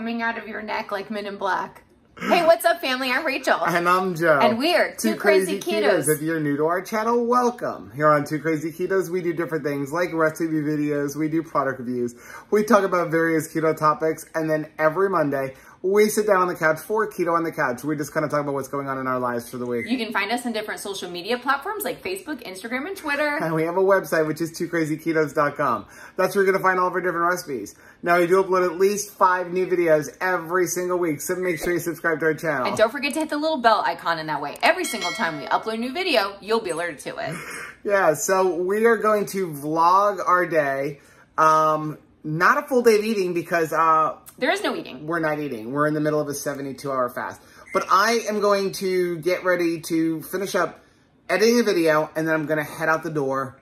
coming out of your neck like Men in Black. Hey, what's up, family? I'm Rachel. And I'm Joe. And we are Two Crazy Ketos. If you're new to our channel, welcome. Here on Two Crazy Ketos, we do different things like recipe videos, we do product reviews, we talk about various keto topics, and then every Monday, we sit down on the couch for Keto on the Couch. We just kind of talk about what's going on in our lives for the week. You can find us on different social media platforms like Facebook, Instagram, and Twitter. And we have a website, which is twocrazyketos.com. That's where you're going to find all of our different recipes. Now, we do upload at least 5 new videos every single week, so make sure you subscribe to our channel. And don't forget to hit the little bell icon, in that way every single time we upload a new video, you'll be alerted to it. Yeah, so we are going to vlog our day. Not a full day of eating because... there is no eating. We're not eating. We're in the middle of a 72-hour fast. But I am going to get ready to finish up editing the video, and then I'm going to head out the door.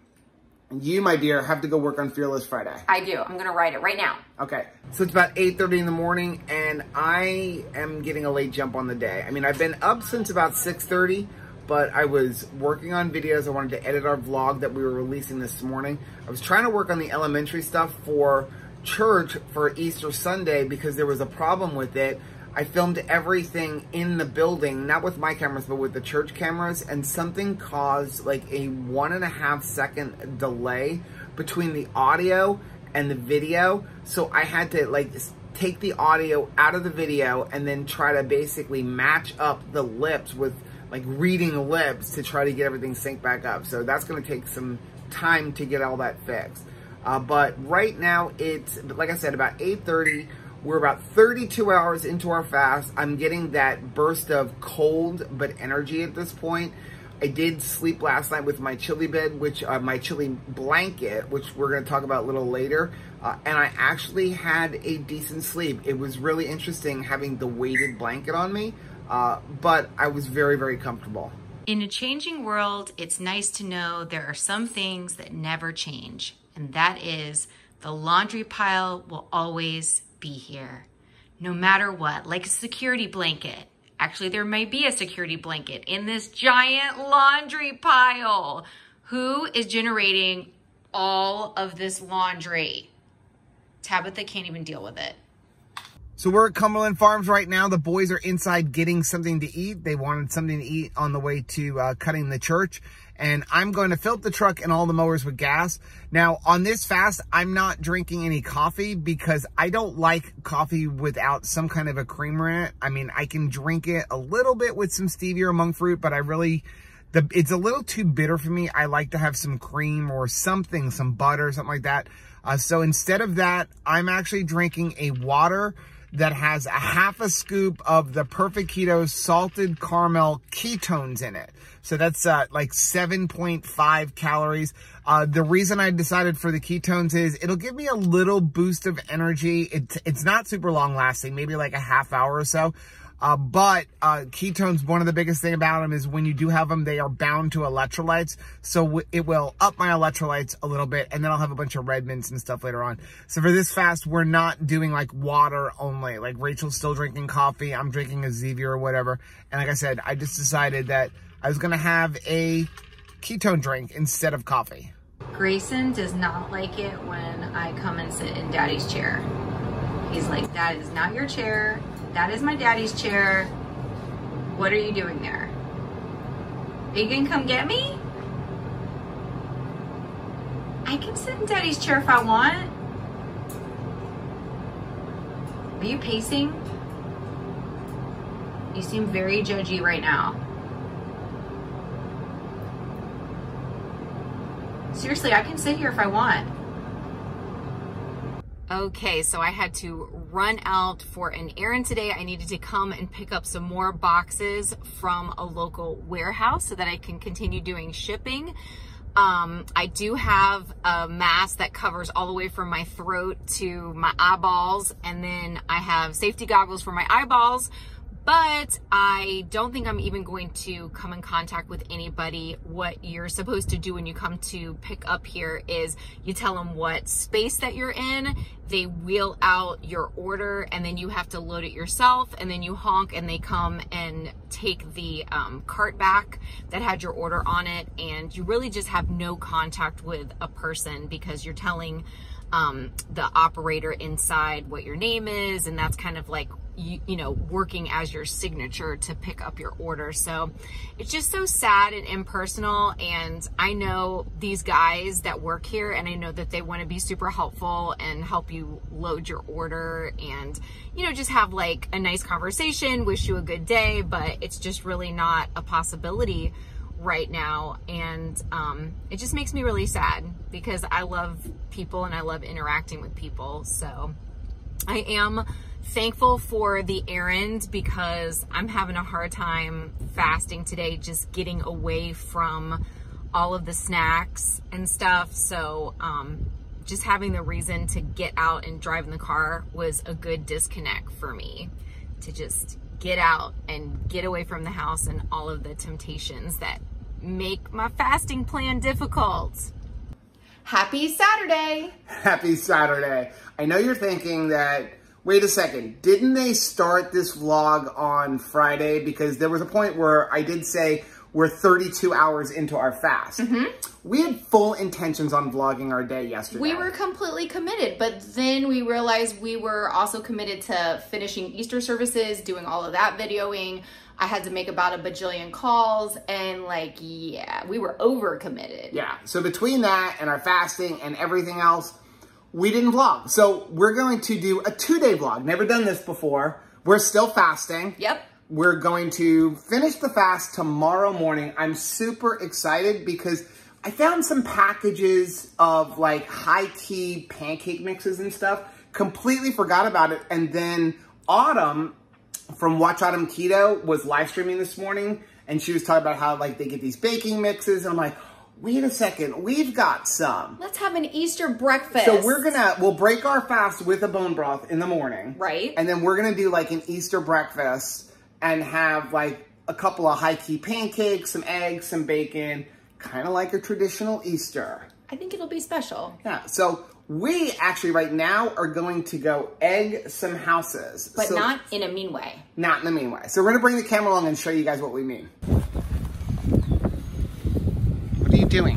You, my dear, have to go work on Fearless Friday. I do. I'm going to write it right now. Okay. So it's about 8:30 in the morning, and I am getting a late jump on the day. I mean, I've been up since about 6:30, but I was working on videos. I wanted to edit our vlog that we were releasing this morning. I was trying to work on the elementary stuff for church for Easter Sunday because there was a problem with it. I filmed everything in the building, not with my cameras, but with the church cameras, and something caused like a 1.5-second delay between the audio and the video. So I had to like take the audio out of the video and then try to basically match up the lips with like reading lips to try to get everything synced back up. So that's going to take some time to get all that fixed. But right now, it's, like I said, about 8:30. We're about 32 hours into our fast. I'm getting that burst of cold but energy at this point. I did sleep last night with my chili blanket, which we're going to talk about a little later. And I actually had a decent sleep. It was really interesting having the weighted blanket on me, but I was very, very comfortable. In a changing world, it's nice to know there are some things that never change. And that is, the laundry pile will always be here, no matter what, like a security blanket. Actually, there may be a security blanket in this giant laundry pile. Who is generating all of this laundry? Tabitha can't even deal with it. So we're at Cumberland Farms right now. The boys are inside getting something to eat. They wanted something to eat on the way to cutting the church. And I'm going to fill up the truck and all the mowers with gas. Now, on this fast, I'm not drinking any coffee because I don't like coffee without some kind of a creamer in it. I mean, I can drink it a little bit with some stevia or monk fruit, but I really... It's a little too bitter for me. I like to have some cream or something, some butter, something like that. So instead of that, I'm actually drinking a water that has 1/2 scoop of the Perfect Keto salted caramel ketones in it. So that's like 7.5 calories. The reason I decided for the ketones is it'll give me a little boost of energy. It's not super long lasting, maybe like a half hour or so. But ketones, one of the biggest thing about them is when you do have them, they are bound to electrolytes. So it will up my electrolytes a little bit, and then I'll have a bunch of Redmond's and stuff later on. So for this fast, we're not doing like water only. Like Rachel's still drinking coffee. I'm drinking a Zevia or whatever. And like I said, I just decided that I was going to have a ketone drink instead of coffee. Grayson does not like it when I come and sit in Daddy's chair. He's like, that is not your chair. That is my daddy's chair. What are you doing there? Are you gonna come get me? I can sit in daddy's chair if I want. Are you pacing? You seem very judgy right now. Seriously, I can sit here if I want. Okay, so I had to run out for an errand today. I needed to come and pick up some more boxes from a local warehouse so that I can continue doing shipping. I do have a mask that covers all the way from my throat to my eyeballs, and then I have safety goggles for my eyeballs, but I don't think I'm even going to come in contact with anybody. What you're supposed to do when you come to pick up here is you tell them what space that you're in, they wheel out your order, and then you have to load it yourself, and then you honk and they come and take the cart back that had your order on it. And you really just have no contact with a person because you're telling the operator inside what your name is, and that's kind of like, you know, working as your signature to pick up your order. So it's just so sad and impersonal. And I know these guys that work here, and I know that they want to be super helpful and help you load your order and, you know, just have like a nice conversation, wish you a good day, but it's just really not a possibility right now. And it just makes me really sad because I love people and I love interacting with people. So I am thankful for the errand because I'm having a hard time fasting today, just getting away from all of the snacks and stuff. So just having the reason to get out and drive in the car was a good disconnect for me to just get out and get away from the house and all of the temptations that make my fasting plan difficult. Happy Saturday. Happy Saturday. I know you're thinking that, wait a second, didn't they start this vlog on Friday? Because there was a point where I did say we're 32 hours into our fast. Mm-hmm. We had full intentions on vlogging our day yesterday. We were completely committed, but then we realized we were also committed to finishing Easter services, doing all of that videoing. I had to make about a bajillion calls, and like, yeah, we were overcommitted. Yeah, so between that and our fasting and everything else, we didn't vlog. So we're going to do a two-day vlog. Never done this before. We're still fasting. Yep. We're going to finish the fast tomorrow morning. I'm super excited because I found some packages of like High Key pancake mixes and stuff. Completely forgot about it. And then Autumn from Watch Autumn Keto was live streaming this morning, and she was talking about how like they get these baking mixes. And I'm like, wait a second, we've got some. Let's have an Easter breakfast. So we'll break our fast with a bone broth in the morning. Right. And then we're gonna do like an Easter breakfast and have like a couple of high-key pancakes, some eggs, some bacon, kind of like a traditional Easter. I think it'll be special. Yeah, so we actually right now are going to go egg some houses. But so, not in a mean way. Not in a mean way. So we're gonna bring the camera along and show you guys what we mean. What are you doing?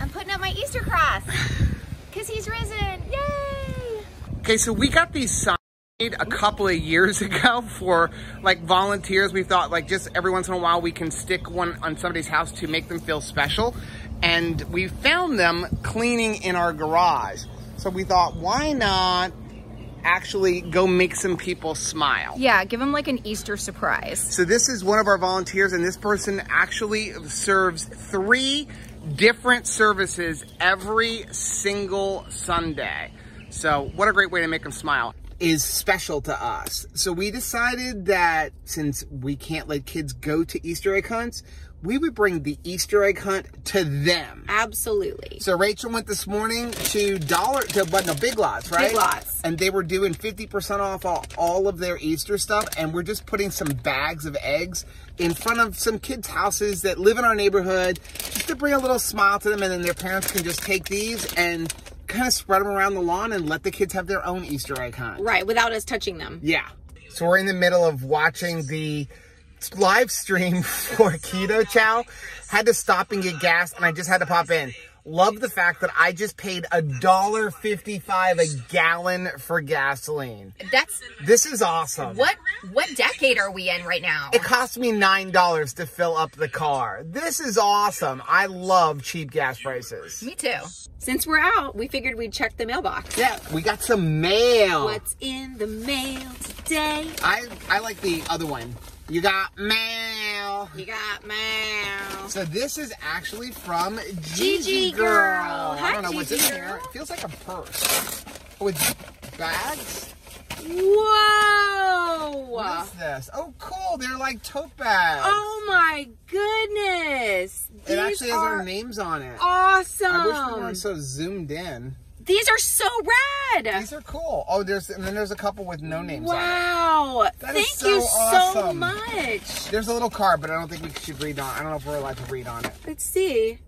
I'm putting up my Easter cross because he's risen. Yay! Okay, so we got these signs a couple of years ago for like volunteers. We thought like just every once in a while we can stick one on somebody's house to make them feel special. And we found them cleaning in our garage. So we thought, why not actually go make some people smile. Yeah, give them like an Easter surprise. So this is one of our volunteers, and this person actually serves 3 different services every single Sunday. So what a great way to make them smile. Is special to us. So we decided that since we can't let kids go to Easter egg hunts, we would bring the Easter egg hunt to them. Absolutely. So Rachel went this morning to Big Lots, right? Big Lots. And they were doing 50% off all of their Easter stuff, and we're just putting some bags of eggs in front of some kids' houses that live in our neighborhood, just to bring a little smile to them, and then their parents can just take these and kind of spread them around the lawn and let the kids have their own Easter egg hunt. Right, without us touching them. Yeah. So we're in the middle of watching the live stream for Keto Chow. Had to stop and get gas, and I just had to pop in. Love the fact that I just paid $1.55 a gallon for gasoline. This is awesome. What decade are we in right now? It cost me $9 to fill up the car. This is awesome. I love cheap gas prices. Me too. Since we're out, we figured we'd check the mailbox. Yeah, we got some mail. What's in the mail today? I like the other one. You got mail. You got mail. So this is actually from Gigi Girl. I don't know what's in here. It feels like a purse. Oh, it's bags? Whoa. What is this? Oh, cool. They're like tote bags. Oh, my goodness. It actually has our names on it. Awesome. I wish we weren't so zoomed in. These are so rad. These are cool. Oh, there's a couple with no names on it. Wow. Thank you so much. There's a little card, but I don't think we should read on. I don't know if we're allowed to read on it. Let's see.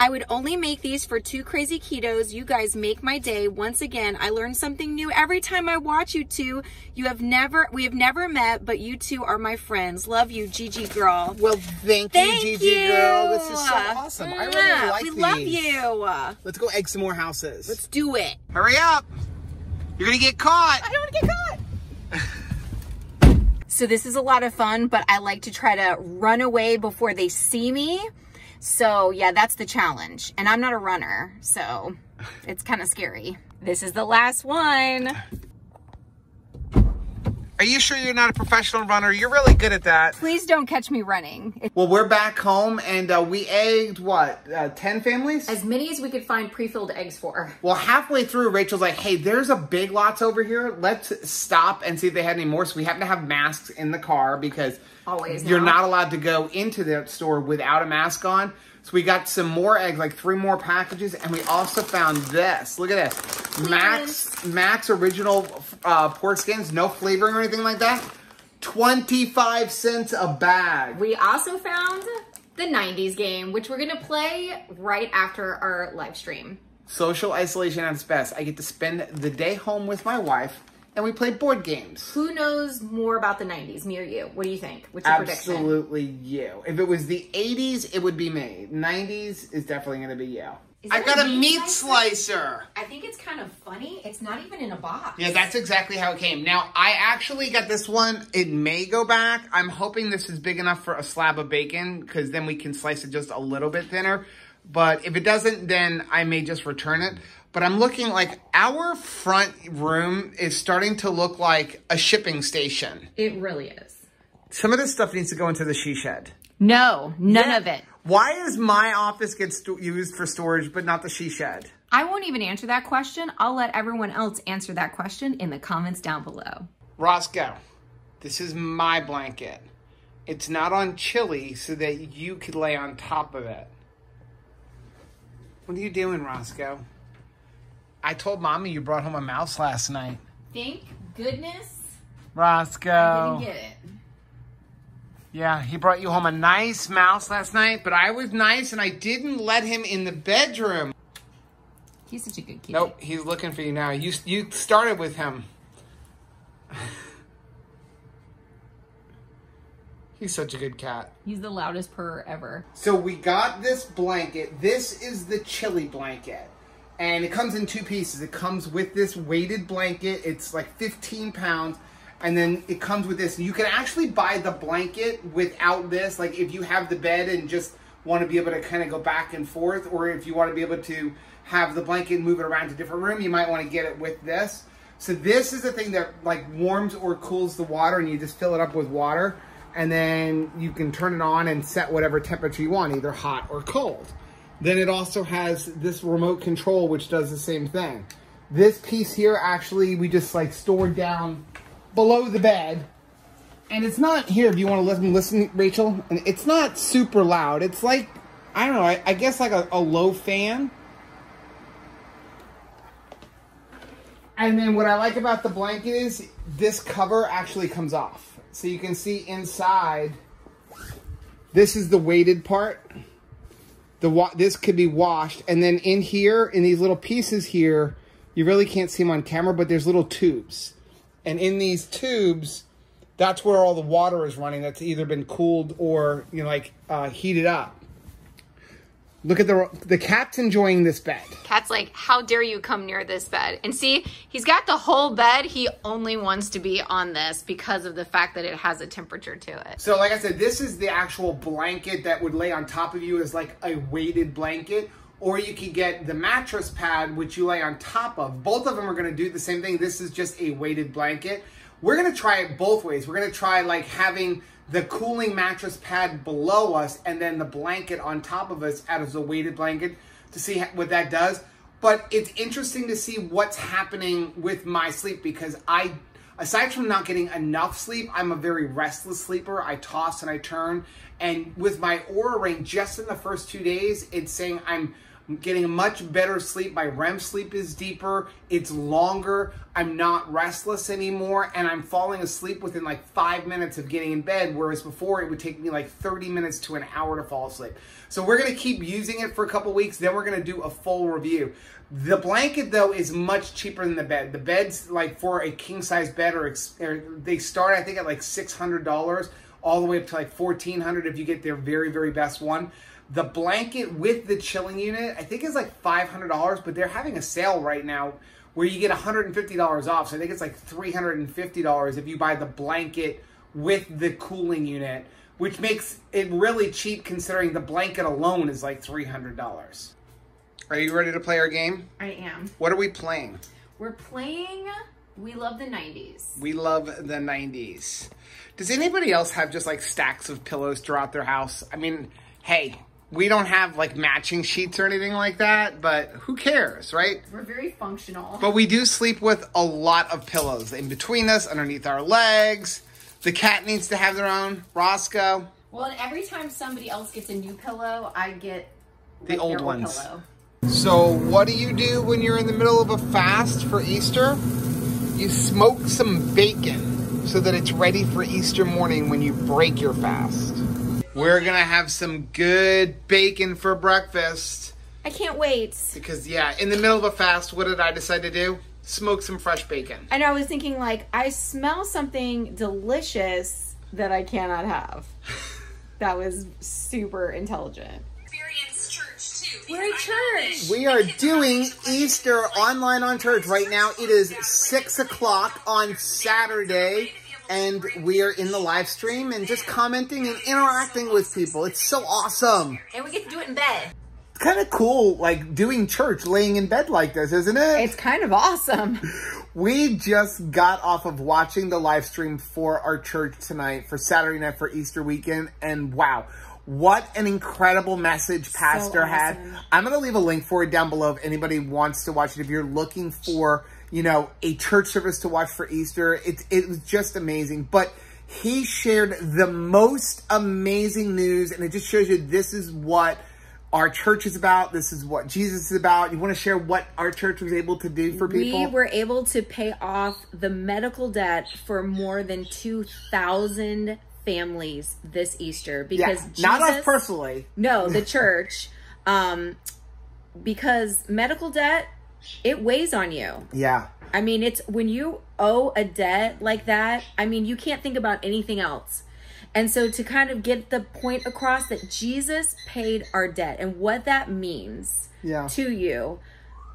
I would only make these for Two Crazy Ketos. You guys make my day. Once again, I learn something new every time I watch you two. We have never met, but you two are my friends. Love you, Gigi Girl. Well, thank you, Gigi Girl. This is so awesome. I really like these. We love you. Let's go egg some more houses. Let's do it. Hurry up. You're going to get caught. I don't want to get caught. So this is a lot of fun, but I like to try to run away before they see me. So yeah, that's the challenge. And I'm not a runner, so it's kind of scary. This is the last one. Are you sure you're not a professional runner? You're really good at that. Please don't catch me running. Well, we're back home and we egged, what, 10 families? As many as we could find pre-filled eggs for. Well, halfway through, Rachel's like, hey, there's a Big Lots over here. Let's stop and see if they had any more. So we happen to have masks in the car because you're not allowed to go into the store without a mask on. So we got some more eggs, like 3 more packages, and we also found this. Look at this. Max original pork skins, no flavoring or anything like that. 25 cents a bag. We also found the 90s game, which we're gonna play right after our live stream. Social isolation at its best. I get to spend the day home with my wife, and we play board games. Who knows more about the 90s, me or you? What do you think? What's your prediction? Absolutely you. If it was the 80s, it would be me. 90s is definitely gonna be you. I got a meat slicer. I think it's kind of funny. It's not even in a box. Yeah, that's exactly how it came. Now, I actually got this one. It may go back. I'm hoping this is big enough for a slab of bacon because then we can slice it just a little bit thinner. But if it doesn't, then I may just return it. But I'm looking like our front room is starting to look like a shipping station. It really is. Some of this stuff needs to go into the she shed. No, none of it. Why is my office get used for storage, but not the she shed? I won't even answer that question. I'll let everyone else answer that question in the comments down below. Roscoe, this is my blanket. It's not on Chili so that you could lay on top of it. What are you doing, Roscoe? I told Mommy you brought home a mouse last night. Thank goodness. Roscoe. I didn't get it. Yeah, he brought you home a nice mouse last night, but I was nice and I didn't let him in the bedroom. He's such a good kid. Nope, he's looking for you now. You started with him. He's such a good cat. He's the loudest purrer ever. So we got this blanket. This is the Chili blanket. And it comes in 2 pieces. It comes with this weighted blanket. It's like 15 pounds. And then it comes with this. You can actually buy the blanket without this. Like if you have the bed and just want to be able to kind of go back and forth, or if you want to be able to have the blanket and move it around to a different room, you might want to get it with this. So this is the thing that like warms or cools the water, and you just fill it up with water. And then you can turn it on and set whatever temperature you want, either hot or cold. Then it also has this remote control, which does the same thing. This piece here, actually, we just like stored down below the bed. And it's not here, if you want to listen, Rachel. And it's not super loud. It's like, I don't know, I guess like a low fan. And then what I like about the blanket is this cover actually comes off. So you can see inside, this is the weighted part. This could be washed. And then in here, in these little pieces here, you really can't see them on camera, but there's little tubes. And in these tubes, that's where all the water is running. That's either been cooled or, you know, like heated up. Look at the cat's enjoying this bed. Cat's like, how dare you come near this bed? And see, he's got the whole bed. He only wants to be on this because of the fact that it has a temperature to it. So like I said, this is the actual blanket that would lay on top of you as like a weighted blanket, or you could get the mattress pad, which you lay on top of. Both of them are gonna do the same thing. This is just a weighted blanket. We're gonna try it both ways. We're gonna try like having the cooling mattress pad below us and then the blanket on top of us out of a weighted blanket to see what that does. But it's interesting to see what's happening with my sleep because I, aside from not getting enough sleep, I'm a very restless sleeper. I toss and I turn. And with my Aura Ring, just in the first 2 days, it's saying I'm getting much better sleep. My REM sleep is deeper, it's longer, I'm not restless anymore, and I'm falling asleep within like 5 minutes of getting in bed, whereas before it would take me like 30 minutes to an hour to fall asleep. So we're gonna keep using it for a couple weeks, then we're gonna do a full review. The blanket though is much cheaper than the bed. The bed's like for a king size bed, or they start I think at like $600 all the way up to like $1,400 if you get their very, very best one. The blanket with the chilling unit, I think it's like $500, but they're having a sale right now where you get $150 off. So I think it's like $350 if you buy the blanket with the cooling unit, which makes it really cheap considering the blanket alone is like $300. Are you ready to play our game? I am. What are we playing? We're playing We Love the 90s. We Love the 90s. Does anybody else have just like stacks of pillows throughout their house? I mean, hey, we don't have like matching sheets or anything like that, but who cares, right? We're very functional. But we do sleep with a lot of pillows in between us, underneath our legs. The cat needs to have their own. Roscoe. Well, and every time somebody else gets a new pillow, I get the old ones. Pillow. So what do you do when you're in the middle of a fast for Easter? You smoke some bacon so that it's ready for Easter morning when you break your fast. We're gonna have some good bacon for breakfast. I can't wait. Because yeah, in the middle of a fast, what did I decide to do? Smoke some fresh bacon. And I was thinking like, I smell something delicious that I cannot have. That was super intelligent. Experience church too. We're at church. We are doing Easter online on church right now. It is 6 o'clock on Saturday. And we are in the live stream and just commenting and interacting with people. It's so awesome. And we get to do it in bed. It's kind of cool, like, doing church, laying in bed like this, isn't it? It's kind of awesome. We just got off of watching the live stream for our church tonight, for Saturday night, for Easter weekend. And wow, what an incredible message Pastor had. I'm going to leave a link for it down below if anybody wants to watch it. If you're looking for, you know, a church service to watch for Easter. It was just amazing. But he shared the most amazing news, and it just shows you this is what our church is about. This is what Jesus is about. You want to share what our church was able to do for people? We were able to pay off the medical debt for more than 2,000 families this Easter. Because yeah, Jesus, not us personally. No, the church. Because medical debt, it weighs on you. Yeah. I mean, it's when you owe a debt like that, I mean, you can't think about anything else. And so to kind of get the point across that Jesus paid our debt and what that means to you,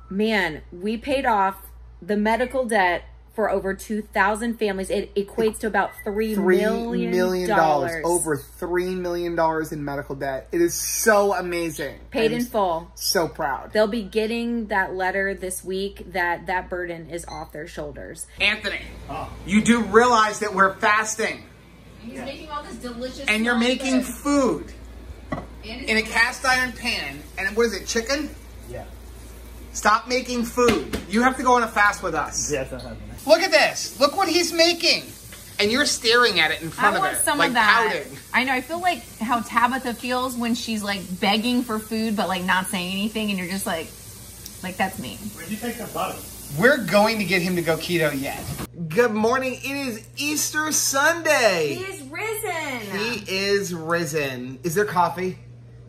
man, we paid off the medical debt for over 2,000 families. It equates to about $3 million. Over $3 million in medical debt. It is so amazing. Paid in full. So proud. They'll be getting that letter this week that burden is off their shoulders. Anthony, you do realize that we're fasting. And he's making all this delicious food. And you're making food in a cast iron pan. And what is it, chicken? Yeah. Stop making food. You have to go on a fast with us. Yes, I have. Look at this. Look what he's making. And you're staring at it in front of it. I want some of that. Pouting. I know. I feel like how Tabitha feels when she's like begging for food, but like not saying anything. And you're just like that's me. Where'd you take the butter? We're going to get him to go keto yet. Good morning. It is Easter Sunday. He is risen. He is risen. Is there coffee?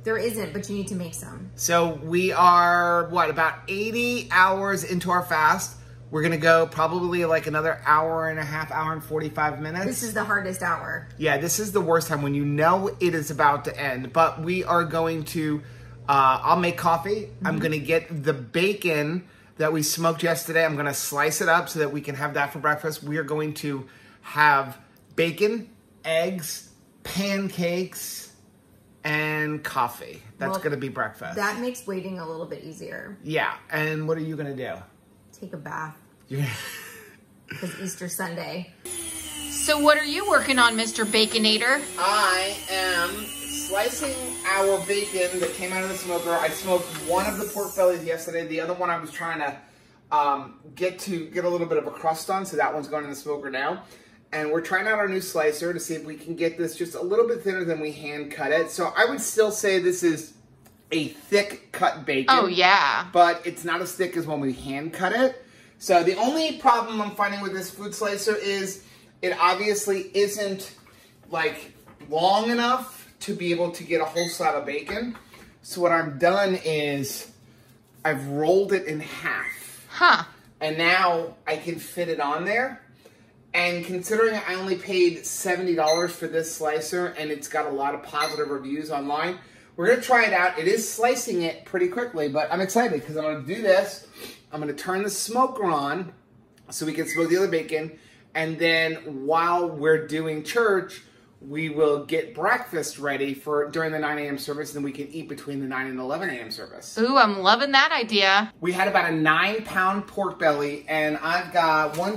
There isn't, but you need to make some. So we are, what, about 80 hours into our fast. We're going to go probably like another hour and a half, hour and 45 minutes. This is the hardest hour. Yeah, this is the worst time when you know it is about to end. But we are going to, I'll make coffee. Mm-hmm. I'm going to get the bacon that we smoked yesterday. I'm going to slice it up so that we can have that for breakfast. We are going to have bacon, eggs, pancakes, and coffee. That's going to be breakfast. That makes waiting a little bit easier. Yeah. And what are you going to do? Take a bath. It's Easter Sunday. So what are you working on, Mr. Baconator? I am slicing our bacon that came out of the smoker. I smoked one of the pork bellies yesterday. The other one I was trying to get a little bit of a crust on. So that one's going in the smoker now. And we're trying out our new slicer to see if we can get this just a little bit thinner than we hand cut it. So I would still say this is a thick cut bacon. Oh, yeah. But it's not as thick as when we hand cut it. So the only problem I'm finding with this food slicer is it obviously isn't, like, long enough to be able to get a whole slab of bacon. So what I've done is I've rolled it in half. Huh. And now I can fit it on there. And considering I only paid $70 for this slicer and it's got a lot of positive reviews online, we're going to try it out. It is slicing it pretty quickly, but I'm excited because I'm going to do this. I'm going to turn the smoker on so we can smoke the other bacon. And then while we're doing church, we will get breakfast ready for during the 9 a.m. service, and then we can eat between the 9 and 11 a.m. service. Ooh, I'm loving that idea. We had about a 9-pound pork belly, and I've got 6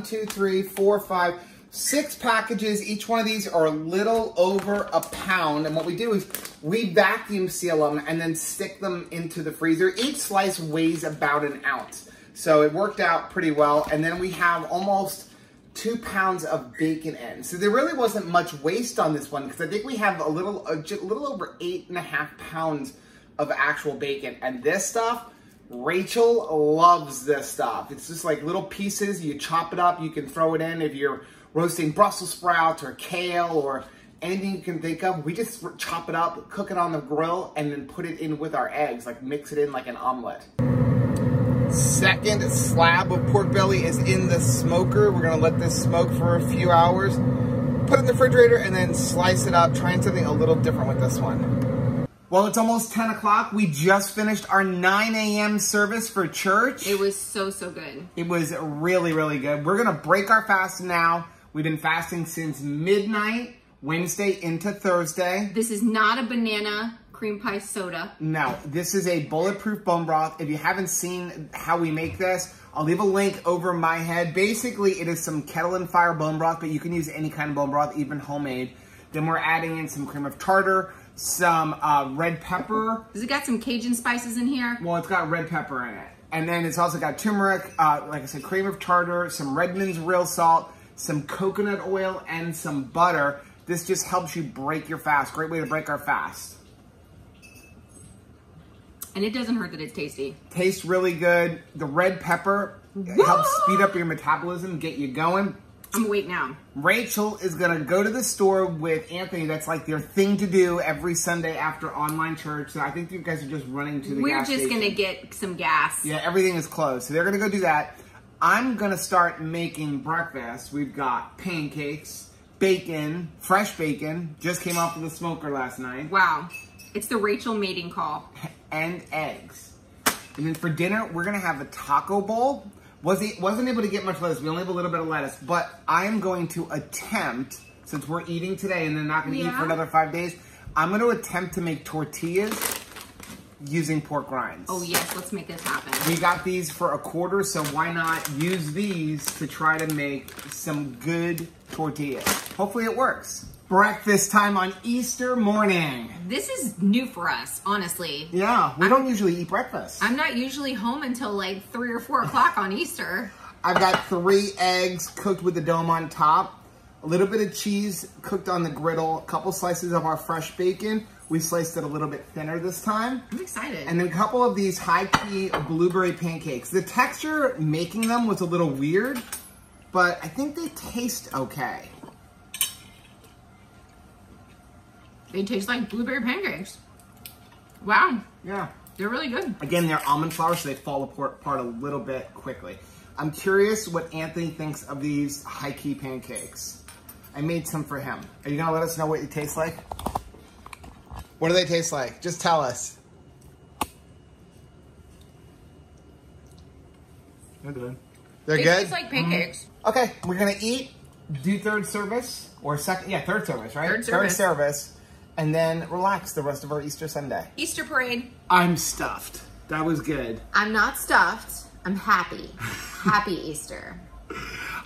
packages. Each one of these are a little over a pound, and what we do is we vacuum seal them and then stick them into the freezer. Each slice weighs about an ounce, so it worked out pretty well, and then we have almost 2 pounds of bacon in. So there really wasn't much waste on this one because I think we have a little over 8.5 pounds of actual bacon. And this stuff, Rachel loves this stuff. It's just like little pieces. You chop it up. You can throw it in if you're roasting Brussels sprouts or kale or anything you can think of. We just chop it up, cook it on the grill, and then put it in with our eggs. Like mix it in like an omelet. Second slab of pork belly is in the smoker. We're gonna let this smoke for a few hours, put it in the refrigerator, and then slice it up, trying something a little different with this one. Well, it's almost 10 o'clock. We just finished our 9 a.m. service for church. It was so, so good. It was really, really good. We're gonna break our fast now. We've been fasting since midnight, Wednesday into Thursday. This is not a banana cream pie soda. No, this is a bulletproof bone broth. If you haven't seen how we make this, I'll leave a link over my head. Basically, it is some Kettle and Fire bone broth, but you can use any kind of bone broth, even homemade. Then we're adding in some cream of tartar, some red pepper. Has it got some Cajun spices in here? Well, it's got red pepper in it. And then it's also got turmeric, like I said, cream of tartar, some Redmond's real salt, some coconut oil, and some butter. This just helps you break your fast. Great way to break our fast. And it doesn't hurt that it's tasty. Tastes really good. The red pepper helps speed up your metabolism, get you going. I'm awake now. Rachel is going to go to the store with Anthony. That's like their thing to do every Sunday after online church. So I think you guys are just running to the gas station. We're just going to get some gas. Yeah, everything is closed. So they're going to go do that. I'm going to start making breakfast. We've got pancakes, bacon, fresh bacon. Just came off of the smoker last night. Wow. It's the Rachel mating call. And eggs. And then for dinner, we're going to have a taco bowl. Wasn't able to get much lettuce. We only have a little bit of lettuce. But I am going to attempt, since we're eating today and then not going to eat for another 5 days, I'm going to attempt to make tortillas using pork rinds. Oh, yes. Let's make this happen. We got these for $25, so why not use these to try to make some good tortillas? Hopefully it works. Breakfast time on Easter morning. This is new for us, honestly. Yeah, we don't usually eat breakfast. I'm not usually home until like 3 or 4 o'clock on Easter. I've got 3 eggs cooked with the dome on top, a little bit of cheese cooked on the griddle, a couple slices of our fresh bacon. We sliced it a little bit thinner this time. I'm excited. And then a couple of these High Key blueberry pancakes. The texture making them was a little weird, but I think they taste okay. They taste like blueberry pancakes. Wow. Yeah. They're really good. Again, they're almond flour, so they fall apart a little bit quickly. I'm curious what Anthony thinks of these High Key pancakes. I made some for him. Are you going to let us know what it tastes like? What do they taste like? Just tell us. They're good. They're good? They taste like pancakes. Mm-hmm. Okay, we're going to eat, do third service, or second, yeah, third service, right? Third service. And then relax the rest of our Easter Sunday. Easter parade. I'm stuffed. That was good. I'm not stuffed. I'm happy. Happy Easter.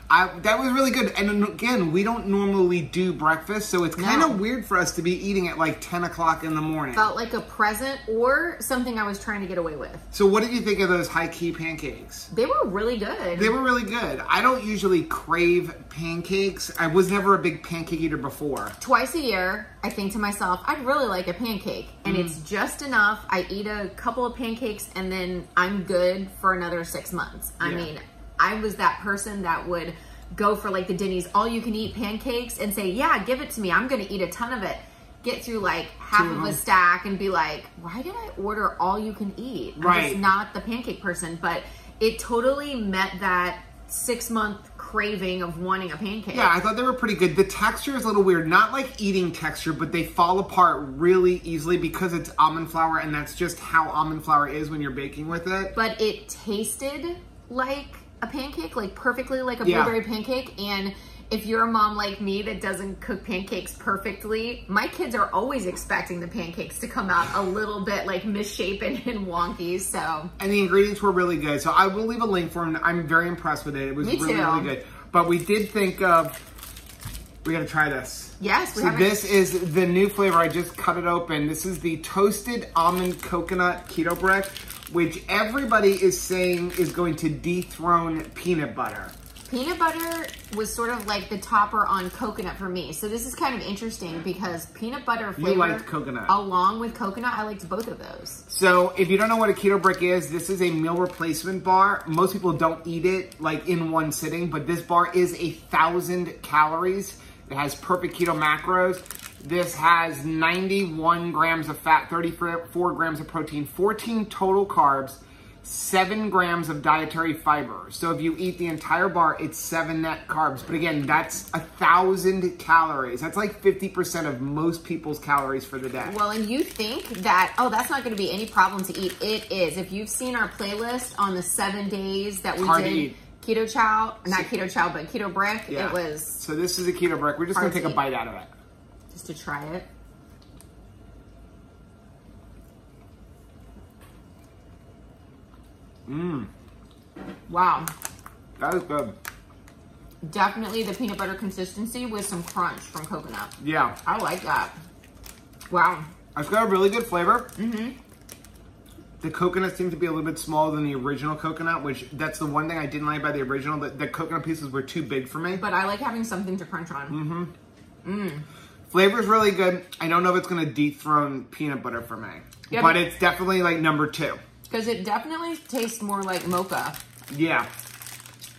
That was really good. And again, we don't normally do breakfast, so it's kind of weird for us to be eating at like 10 o'clock in the morning. Felt like a present or something I was trying to get away with. So what did you think of those High Key pancakes? They were really good. They were really good. I don't usually crave pancakes. I was never a big pancake eater before. Twice a year, I think to myself, I'd really like a pancake. And it's just enough. I eat a couple of pancakes and then I'm good for another 6 months. I mean, I was that person that would go for like the Denny's all-you-can-eat pancakes and say, yeah, give it to me. I'm going to eat a ton of it. Get through like half of a stack and be like, why did I order all-you-can-eat? I'm just not the pancake person. But it totally met that six-month craving of wanting a pancake. Yeah, I thought they were pretty good. The texture is a little weird. Not like eating texture, but they fall apart really easily because it's almond flour, and that's just how almond flour is when you're baking with it. But it tasted like a pancake, like perfectly like a blueberry pancake. And if you're a mom like me that doesn't cook pancakes perfectly, my kids are always expecting the pancakes to come out a little bit like misshapen and wonky, so. And the ingredients were really good. So I will leave a link for them. I'm very impressed with it. It was really, really good. But we did think of, we gotta try this. Yes, we haven't. This is the new flavor. I just cut it open. This is the Toasted Almond Coconut Keto Brick, which everybody is saying is going to dethrone peanut butter. Peanut butter was sort of like the topper on coconut for me. So this is kind of interesting because peanut butter flavor, you liked coconut. Along with coconut, I liked both of those. So if you don't know what a Keto Brick is, this is a meal replacement bar. Most people don't eat it like in one sitting, but this bar is 1,000 calories. It has perfect keto macros. This has 91 grams of fat, 34 grams of protein, 14 total carbs, 7 grams of dietary fiber. So if you eat the entire bar, it's 7 net carbs. But again, that's 1,000 calories. That's like 50% of most people's calories for the day. Well, and you think that, oh, that's not going to be any problem to eat. It is. If you've seen our playlist on the 7 days that we did Keto Chow, not Keto Chow, but Keto Brick, it was. So this is a Keto Brick. We're just going to take a bite out of it. Just to try it. Wow. That is good. Definitely the peanut butter consistency with some crunch from coconut. Yeah. I like that. Wow. It's got a really good flavor. The coconut seemed to be a little bit smaller than the original coconut, which that's the one thing I didn't like about the original. The coconut pieces were too big for me. But I like having something to crunch on. Flavor's really good. I don't know if it's going to dethrone peanut butter for me, but it's definitely like number 2. Because it definitely tastes more like mocha. Yeah.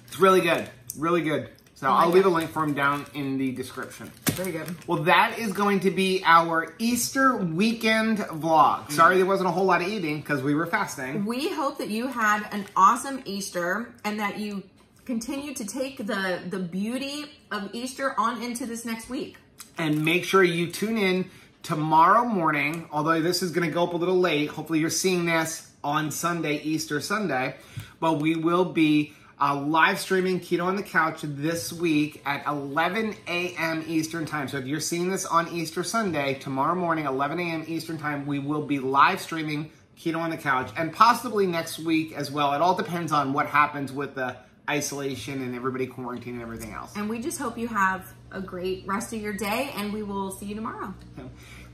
It's really good. Really good. So I'll leave a link for them down in the description. Very good. Well, that is going to be our Easter weekend vlog. Sorry there wasn't a whole lot of eating because we were fasting. We hope that you had an awesome Easter and that you continue to take the beauty of Easter on into this next week. And make sure you tune in tomorrow morning, although this is going to go up a little late. Hopefully you're seeing this on Sunday, Easter Sunday. But we will be live streaming Keto on the Couch this week at 11 a.m. Eastern time. So if you're seeing this on Easter Sunday, tomorrow morning, 11 a.m. Eastern time, we will be live streaming Keto on the Couch. And possibly next week as well. It all depends on what happens with the isolation and everybody quarantine and everything else. And we just hope you have a great rest of your day, and we will see you tomorrow.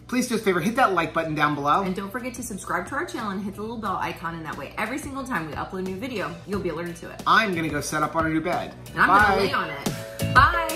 Please do us a favor, hit that like button down below. And don't forget to subscribe to our channel and hit the little bell icon, and that way every single time we upload a new video, you'll be alerted to it. I'm gonna go set up on a new bed. And I'm gonna lay on it. Bye.